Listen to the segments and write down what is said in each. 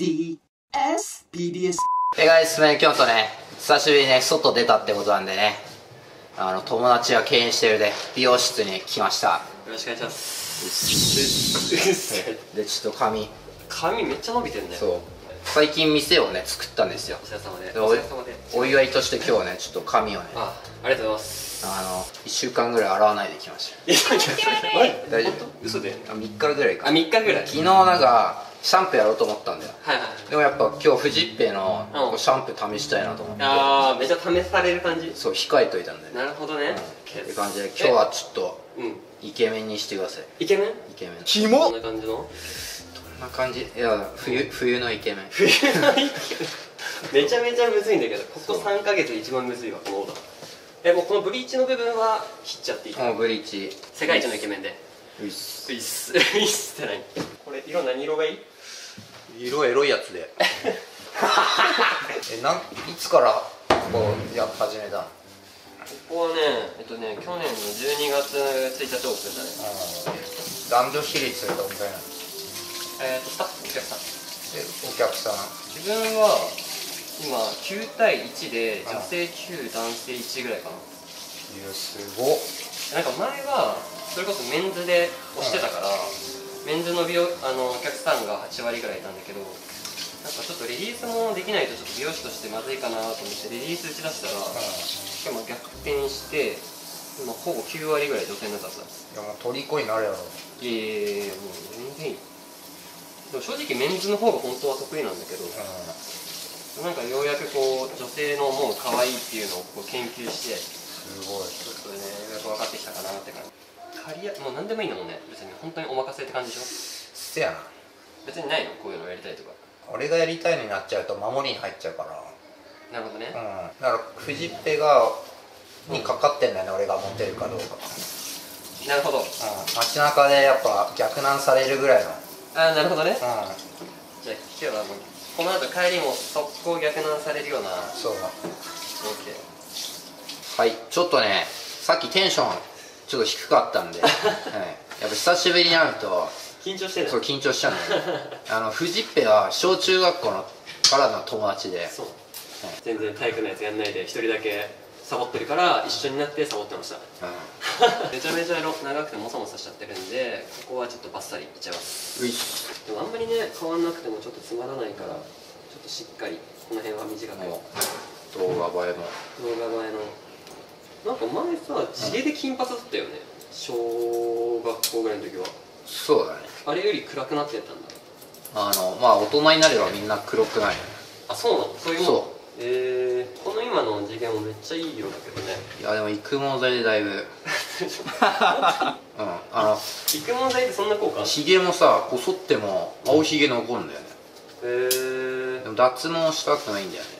PDS。Hey guys、 ね、今日とね、久しぶりにね、外出たってことなんでね、友達が経営してるで、美容室に来ました。よろしくお願いします。で、ちょっと髪めっちゃ伸びてんね。そう。最近店をね、作ったんですよ。お疲れ様で。お祝いとして今日はね、ちょっと髪をね。ありがとうございます。1週間ぐらい洗わないで来ました。大丈夫？嘘で。3日ぐらいか。3日ぐらい。昨日なんか、シャンプーやろうと思ったんだよ。でもやっぱ今日フジッペのシャンプー試したいなと思って、ああめっちゃ試される感じ、そう控えといたんだよ。なるほどねって感じで、今日はちょっとイケメンにしてください。イケメン？イケメンキモっ。どんな感じの？どんな感じ？いや冬のイケメン。冬のイケメンめちゃめちゃむずいんだけど、ここ3ヶ月一番むずいわこのオーダー。もうこのブリーチの部分は切っちゃっていいかな？ブリーチ世界一のイケメンでウィスウィスウィスって何？これ色何色がいい？色エロいやつでいつからこう始めたの？ここはね、去年の12月1日オープンだね。男女比率がどんぐらいなの？スタッフ、お客さんお客さん。自分は今9対1で女性9、男性1ぐらいかな。いや、すごっ。なんか前はそれこそメンズで推してたから、メンズのお客さんが8割ぐらいいたんだけど、なんかちょっとレディースもできないとちょっと美容師としてまずいかなと思って、レディース打ち出したら、今逆転して、今ほぼ9割ぐらい女性になったんですよ。いや、もう虜になるやろ。いえいえ、もう全然いい。でも正直メンズの方が本当は得意なんだけど、なんかようやくこう女性のもう可愛いっていうのをこう研究して、すごい。ちょっとね、ようやく分かってきたかなって感じ。もう何でもいいんだもんね、別に本当にお任せって感じでしょ。せやな。別にないの、こういうのやりたいとか。俺がやりたいになっちゃうと守りに入っちゃうから。なるほどね。うん、だからフジッペがにかかってんだよね、俺がモテるかどうか。なるほど。うん、街中でやっぱ逆難されるぐらいの。ああ、なるほどね。うん、じゃあ今日はもうこの後帰りも速攻逆難されるような。そう。 OK。 はい、ちょっとね、さっきテンションちょっと低かったんで、はい、やっぱ久しぶりに会うと緊張してる。そう緊張しちゃうんで、フジッペは小中学校のからの友達で、そう、はい、全然体育のやつやんないで一人だけサボってるから一緒になってサボってました、うん、めちゃめちゃ長くてモサモサしちゃってるんで、ここはちょっとバッサリいっちゃいます。ういでもあんまりね変わんなくてもちょっとつまらないから、ちょっとしっかりこの辺は短く、動画映えのなんか前さ、地毛で金髪だったよね、小学校ぐらいの時は。そうだね。あれより暗くなってやったんだ。まあ大人になればみんな黒くないよね。あ、そうなの、そういうもん。そう。この今の地毛もめっちゃいい色だけどね。いやでも育毛剤でだいぶ育毛剤ってそんな効果？ひげもさ、こそっても青ひげ残るんだよね。でも脱毛したくないんだよね。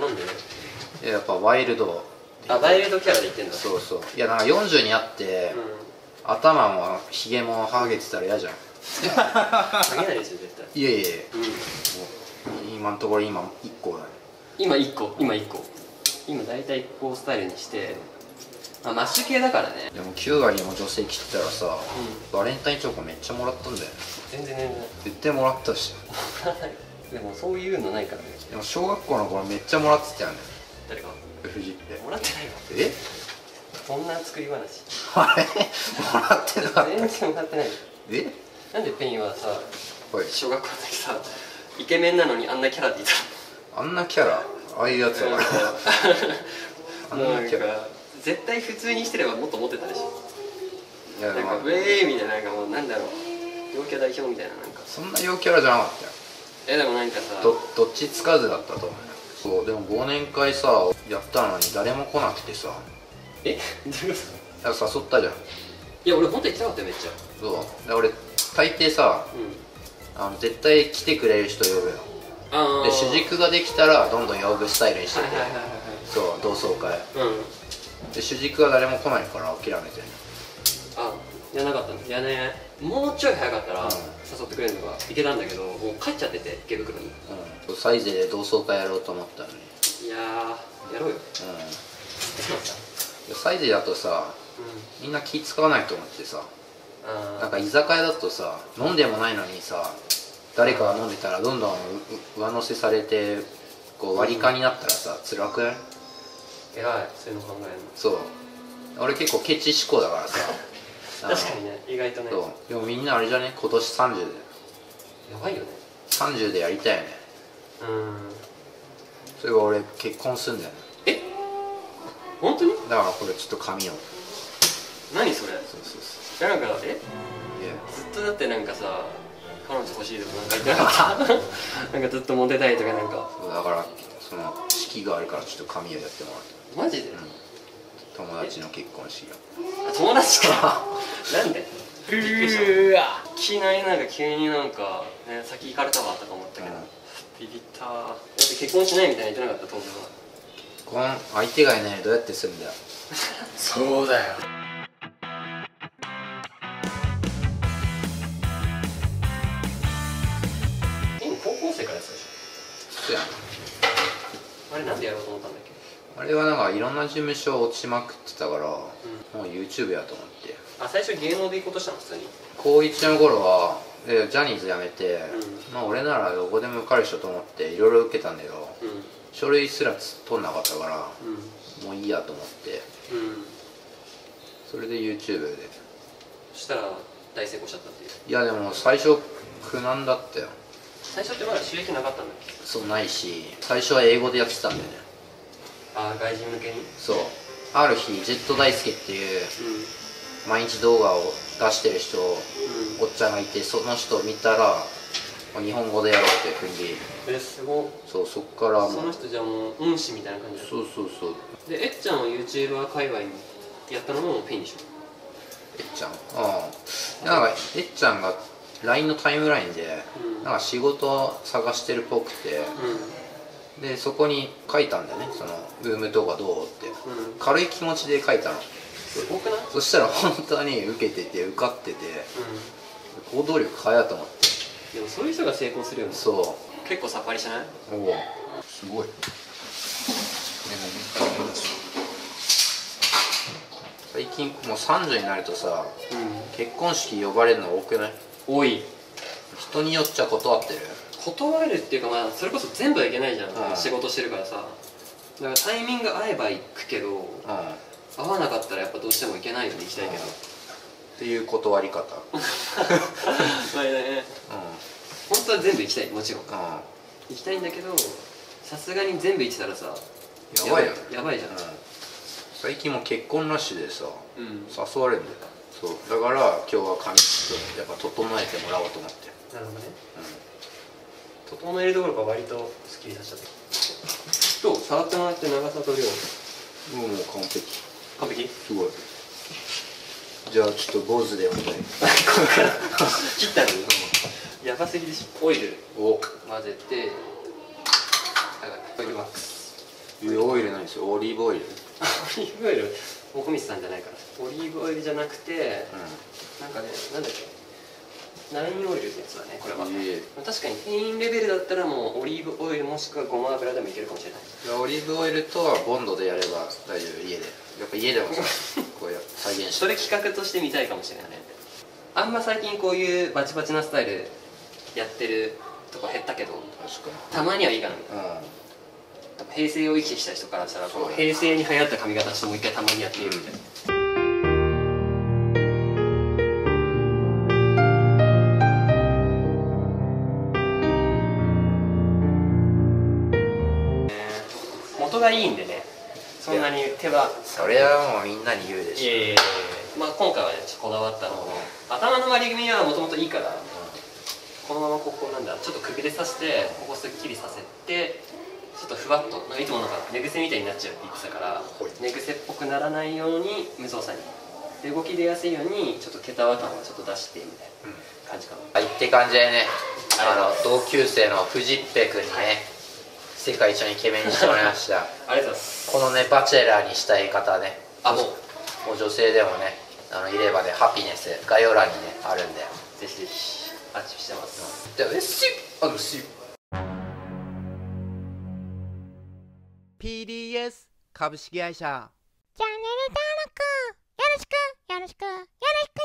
なんで？いや、やっぱワイルド。あ、ワイルドキャラで言ってんだ。そうそう。いや、なんか40にあって、頭もひげもハゲてたら嫌じゃん。ハゲないですよ絶対。いやいやいや、今のところ今1個だね。今大体こうスタイルにして、マッシュ系だからね。でも9割も女性切ったらさ、バレンタインチョコめっちゃもらったんだよ。全然絶対もらったし。でもそういうのないからね。でも小学校の頃めっちゃもらってたよね。誰かフジってもらってないわ。え、こんな作り話あれもらってなかった。全然もらってない。え、なんでペインはさ、小学校の時さ、イケメンなのにあんなキャラでいた。あんなキャラ、ああいうやつはあんなキャラ絶対普通にしてればもっとモテたでしょ。なんかウェーみたいな、なんかもうなんだろう、陽キャ代表みたいな。なんかそんな陽キャラじゃなかったよ。え、でもなんかさ、どっちつかずだったと思う。そうでも忘年会さやったのに誰も来なくてさ。え、どういうこと？誘ったじゃん。いや俺本当に行きたかったよめっちゃ。そうだ、俺大抵さ、絶対来てくれる人呼ぶよ。で主軸ができたらどんどん呼ぶスタイルにしてて、そう同窓会で主軸が誰も来ないから諦めて。あ、やらなかったんだ。いやね、もうちょい早かったら誘ってくれるのがいけたんだけど、もう帰っちゃってて池袋に。サイゼで同窓会やろうと思ったのに。いやー、やろうよ。サイゼだとさ、みんな気使わないと思ってさ、なんか居酒屋だとさ、飲んでもないのにさ、誰かが飲んでたらどんどん上乗せされてこう割り勘になったらさ辛くない？偉い、そういうの考えるの。そう、俺結構ケチ志向だからさ確かにね、意外とね。そうでもみんなあれじゃね、今年30でやばいよね。30でやりたいよね。そういえば俺結婚すんだよね。え、本当に？だからこれちょっと紙を。何それ？そうそうそう。なんかえ、ずっとだってなんかさ、彼女欲しいとかなんか言ってなかったなんかずっとモテたいとかなんか。だからその式があるからちょっと紙をやってもらって。マジで？友達の結婚式が。友達か。なんで？うわ。気ないなんか急になんかね、先行かれたわとか思ったけど。ビビった。だって結婚しないみたいに言ってなかった当時は。結婚相手がいないどうやってするんだよ。そうだよ。今高校生からやってたでしょ。そうやん。あれなんでやろうと思ったんだっけ。あれはなんかいろんな事務所落ちまくってたから、もう YouTube やと思って。あ、最初芸能で行こうとしたの？普通に高1の頃はジャニーズ辞めて、まあ俺ならどこでも受かる人と思っていろいろ受けたんだけど、書類すら取んなかったからもういいやと思って、それで YouTube で。そしたら大成功しちゃったっていう。いやでも最初苦難だったよ。最初ってまだ収益なかったんだっけ？そうないし、最初は英語でやってたんだよね。あ、外人向けに。そう、ある日ジェット大輔っていう、毎日動画を出してる人、おっちゃんがいて、その人を見たら日本語でやろうってふうに。え、すご。そう、そっからもうその人じゃもう恩師みたいな感じだった。そうそうそう。でえっちゃんは YouTuber 界隈にやったのもピンでしょ。えっちゃん、なんかえっちゃんが LINE のタイムラインで、なんか仕事を探してるっぽくて、でそこに書いたんだよね、そのブーム動画どうって、軽い気持ちで書いたの。すごくない？そしたら本当に受けてて受かってて、行動力早いと思って。でもそういう人が成功するよね。そう、結構さっぱりしない？おお、すごい。最近もう30になるとさ、結婚式呼ばれるの多くない？多い。人によっちゃ断ってる。断れるっていうか、まあそれこそ全部はいけないじゃん、仕事してるからさ。だからタイミング合えば行くけど、合わなかったらやっぱどうしても行けないので行きたいけどっていう断り方。まあね、本当は全部行きたい、もちろん行きたいんだけど、さすがに全部行ってたらさ、やばいよね。やばいじゃん。最近も結婚ラッシュでさ誘われるんだよ。そうだから今日は髪質やっぱ整えてもらおうと思って。なるほどね。整えるところが割とスッキリさせちゃった。どう？触ってもらって長さと量。もう完璧。完璧？すごい。じゃあちょっと坊主でお願い。ここから切ったの？やばすぎでしょ。オイルを混ぜて、オイルワックス。オイルなんですよ。オリーブオイル。オリーブオイル？奥光さんじゃないから。オリーブオイルじゃなくて、なんかね、なんだっけ。ナインオイルってやつだね、これは。確かに店員レベルだったらもうオリーブオイルもしくはごま油でもいけるかもしれない。いや、オリーブオイルとはボンドでやれば大丈夫、家で。やっぱ家でもさこうやって再現してそれ企画として見たいかもしれないね。あんま最近こういうバチバチなスタイルやってるとこ減ったけど、たまにはいいかなみたいな。平成を生きてきた人からしたら、この平成に流行った髪型してもう一回たまにやってみるみたいな。がいいんでね、そんなに手は。それはもうみんなに言うでしょ。まあ今回はねちょっとこだわったのも、頭の割り組みはもともといいから、このままここなんだ、ちょっとくびれさせて、ここすっきりさせて、ちょっとふわっといつもなんか寝癖みたいになっちゃうって言ってたから、寝癖っぽくならないように無造作に、で動き出やすいようにちょっと毛束感をちょっと出してみたいな感じかな、って感じでね。同級生のフジッペ君にね、世界一のイケメンにしてもらいましたありがとうございます。このねバチェラーにしたい方ね、もう女性でもね、いればね、ハピネス概要欄にねあるんで、ぜひぜひアッチしてます。じゃあPDS 株式会社チャンネル登録よろしく。